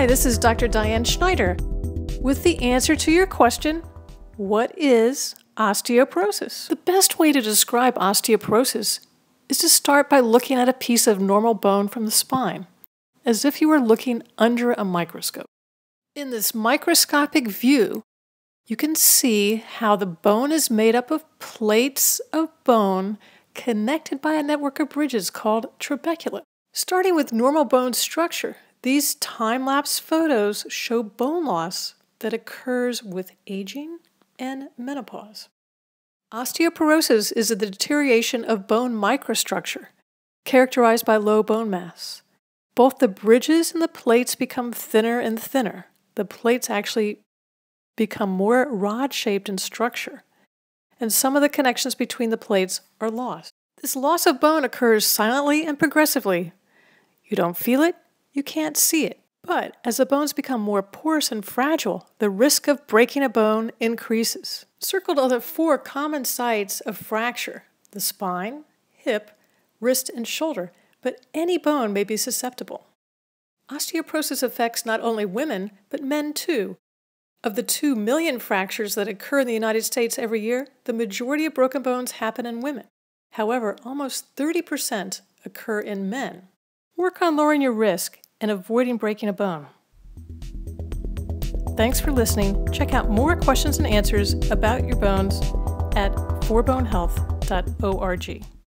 Hi, this is Dr. Diane Schneider with the answer to your question, what is osteoporosis? The best way to describe osteoporosis is to start by looking at a piece of normal bone from the spine, as if you were looking under a microscope. In this microscopic view, you can see how the bone is made up of plates of bone connected by a network of bridges called trabecula. Starting with normal bone structure, these time-lapse photos show bone loss that occurs with aging and menopause. Osteoporosis is the deterioration of bone microstructure, characterized by low bone mass. Both the bridges and the plates become thinner and thinner. The plates actually become more rod-shaped in structure, and some of the connections between the plates are lost. This loss of bone occurs silently and progressively. You don't feel it, you can't see it. But as the bones become more porous and fragile, the risk of breaking a bone increases. Circled are the four common sites of fracture: the spine, hip, wrist, and shoulder, but any bone may be susceptible. Osteoporosis affects not only women, but men too. Of the 2 million fractures that occur in the United States every year, the majority of broken bones happen in women. However, almost 30% occur in men. Work on lowering your risk and avoiding breaking a bone. Thanks for listening. Check out more questions and answers about your bones at 4bonehealth.org.